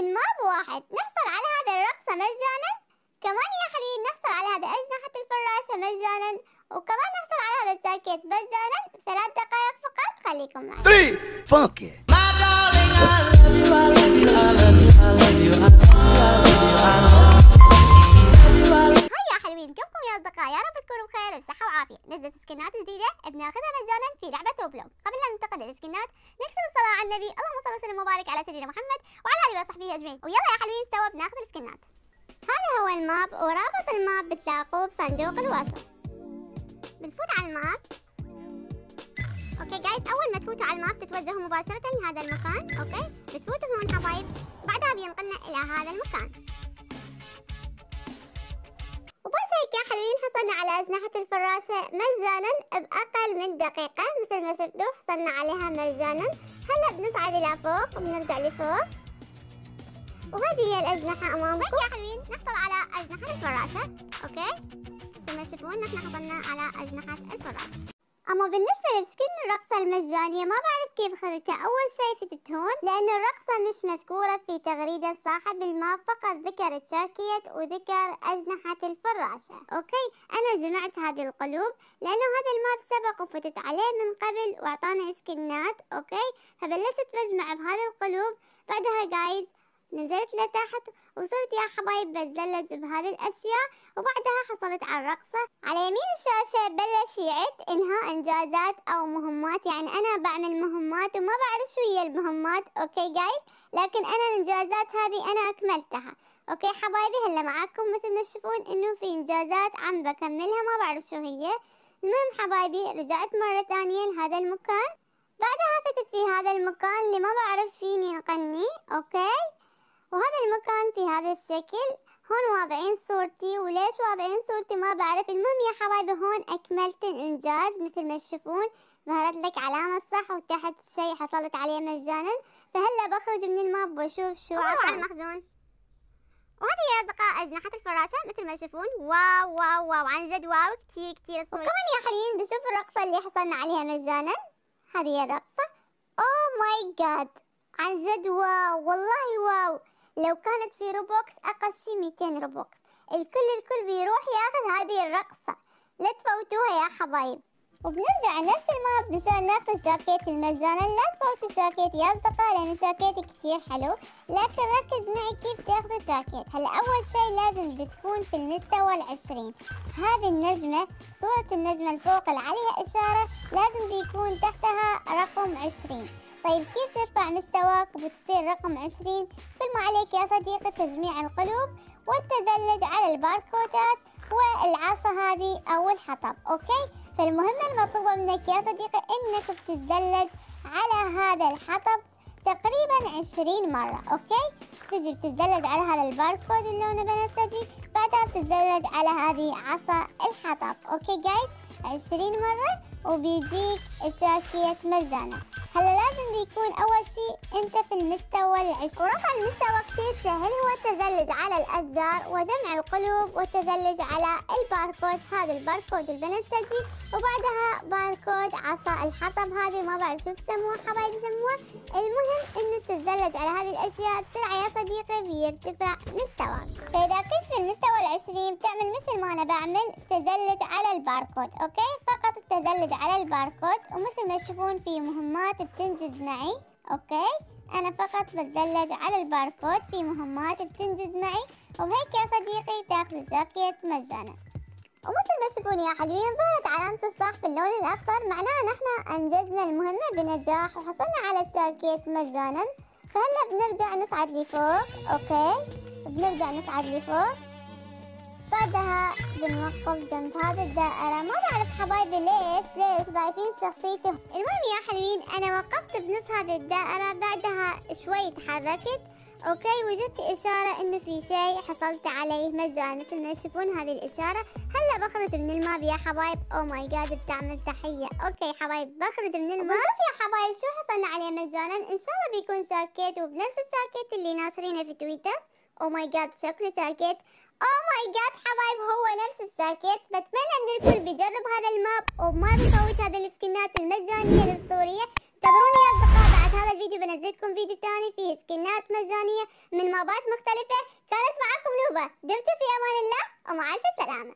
من ماب واحد نحصل على هذا الرقصة مجانا. كمان يا حلوين نحصل على هذا أجنحة الفراشة مجانا، وكمان نحصل على هذا الجاكيت مجانا. 3 دقائق فقط، خليكم معي. 3 funky. هيا يا حلوين، كيفكم يا أصدقاء؟ يا رب تكونوا بخير وبصحة وعافية. نزلت سكنات جديدة بناخذها مجانا في لعبة روبلوكس. قبل لا ننتقل للسكنات نكتب الصلاة على النبي، اللهم صل وسلم وبارك على سيدنا محمد وعلى آله وصحبه أجمعين. ويلا يا حلوين سوا بناخذ السكنات. هذا هو الماب، ورابط الماب بتلاقوه بصندوق الوصف. بنفوت على الماب. اوكي جايز، اول ما تفوتوا على الماب تتوجهوا مباشرة لهذا المكان. اوكي بتفوتوا هون حبايب، بعدها بينقلنا الى هذا المكان. وبس هيك يا حلوين حصلنا على اجنحة الفراشة مجانا باقل من دقيقة، مثل ما شفتوا حصلنا عليها مجانا. هلا بنصعد الى فوق وبنرجع لفوق، وهذه هي الأجنحة أمامكم. يا حلوين نحصل على أجنحة الفراشة، أوكي مثل ما تشوفون نحن حصلنا على أجنحة الفراشة. أما بالنسبة لسكن الرقصة المجانية ما بعرف كيف أخذتها. أول شيء فتت هون لأنه الرقصة مش مذكورة في تغريدة صاحب الماب، فقط ذكر الشاكيت وذكر أجنحة الفراشة. أوكي أنا جمعت هذه القلوب لأنه هذا الماب سبق وفتت عليه من قبل وأعطانا سكنات. أوكي فبلشت بجمع بهذه القلوب، بعدها جايز نزلت لتحت وصرت يا حبايب بتزلج بهذه الاشياء، وبعدها حصلت على الرقصه. على يمين الشاشه بلش يعد انهاء انجازات او مهمات، يعني انا بعمل مهمات وما بعرف شو هي المهمات. اوكي جايز لكن انا الانجازات هذه انا اكملتها. اوكي حبايبي هلا معاكم مثل ما تشوفون انه في انجازات عم بكملها ما بعرف شو هي. المهم حبايبي رجعت مره ثانيه لهذا المكان، بعدها فتت في هذا المكان اللي ما بعرف فيني نقني. اوكي وهذا المكان في هذا الشكل، هون واضعين صورتي وليش واضعين صورتي ما بعرف. المهم يا حبايبي هون أكملت الإنجاز مثل ما تشوفون، ظهرت لك علامة صح وتحت شيء حصلت عليه مجانا. فهلا بخرج من الماب واشوف شو على المخزون. وهذه يا أصدقاء أجنحة الفراشة مثل ما تشوفون. واو واو واو عن جد واو كتير كتير. وكمان يا حلوين بشوف الرقصة اللي حصلنا عليها مجانا، هذه هي الرقصة. أوه ماي جاد عن جد واو، والله واو. لو كانت في روبوكس أقل شي 200 روبوكس الكل بيروح ياخذ هذه الرقصة، لا تفوتوها يا حبايب. وبنرجع نفس الماب مشان ناخذ الجاكيت المجانا. لا تفوتوا الجاكيت يا أصدقاء لأن الجاكيت كتير حلو، لكن ركز معي كيف تاخذ الجاكيت. هلا أول شي لازم بتكون في المستوى 20، هذه النجمة صورة النجمة الفوق اللي عليها إشارة لازم بيكون تحتها رقم 20. طيب كيف ترفع مستواك وبتصير رقم 20؟ كل ما عليك يا صديقي تجميع القلوب والتزلج على الباركودات والعصا هذه أو الحطب. أوكي فالمهمة المطلوبة منك يا صديقي إنك بتتزلج على هذا الحطب تقريبا 20 مرة. أوكي تجي بتتزلج على هذا الباركود اللي لونه بنفسجي، بعدها بتتزلج على هذه عصا الحطب. أوكي جايز 20 مرة وبيجيك الجاكيت مجانا. هلا لازم بيكون أول شيء أنت في المستوى 20، ورفع المستوى كتير سهل هو التزلج على الأشجار وجمع القلوب والتزلج على الباركود، هذا الباركود البنفسجي وبعدها باركود عصا الحطب هذه ما بعرف شو بسموها حبايبي بسموها. المهم إنه تتزلج على هذه الأشياء بسرعة يا صديقي بيرتفع مستواك. فإذا كنت في المستوى 20 بتعمل مثل ما أنا بعمل، تزلج على الباركود. أوكي فقط التزلج على الباركود، ومثل ما تشوفون في مهمات بتنجز معي. اوكي انا فقط بتزلج على الباركود، في مهمات بتنجز معي، وبهيك يا صديقي تاخذ الجاكيت مجانا. ومثل ما تشوفون يا حلوين ظهرت علامة الصح باللون الاخضر، معناها نحن انجزنا المهمة بنجاح وحصلنا على الجاكيت مجانا. فهلا بنرجع نصعد لفوق. اوكي بنرجع نصعد لفوق، بعدها بنوقف جنب هذه الدائرة. ما بعرف حبايبي ليش ضايفين شخصيته. المهم يا حلوين أنا وقفت بنص هذه الدائرة، بعدها شوي تحركت. أوكي وجدت إشارة إنه في شيء حصلت عليه مجانا، مثل ما تشوفون هذه الإشارة. هلا بخرج من الماب يا حبايب. أو ماي جاد بتعمل تحية. أوكي حبايب بخرج من الماب. شوف يا حبايب شو حصلنا عليه مجانا، إن شاء الله بيكون جاكيت وبنفس الجاكيت اللي ناشرينه في تويتر. أو ماي جاد شكله جاكيت، اوه ماي جاد حبايب هو نفس الجاكيت. بتمنى ان الكل بيجرب هذا الماب وما بيفوت هذه السكنات المجانيه الاسطوريه. انتظروني يا اصدقاء بعد بعد هذا الفيديو بنزلكم فيديو ثاني فيه سكنات مجانية من مابات مختلفة. كانت معكم نوبة، دمتم في امان الله ومع الف سلامة.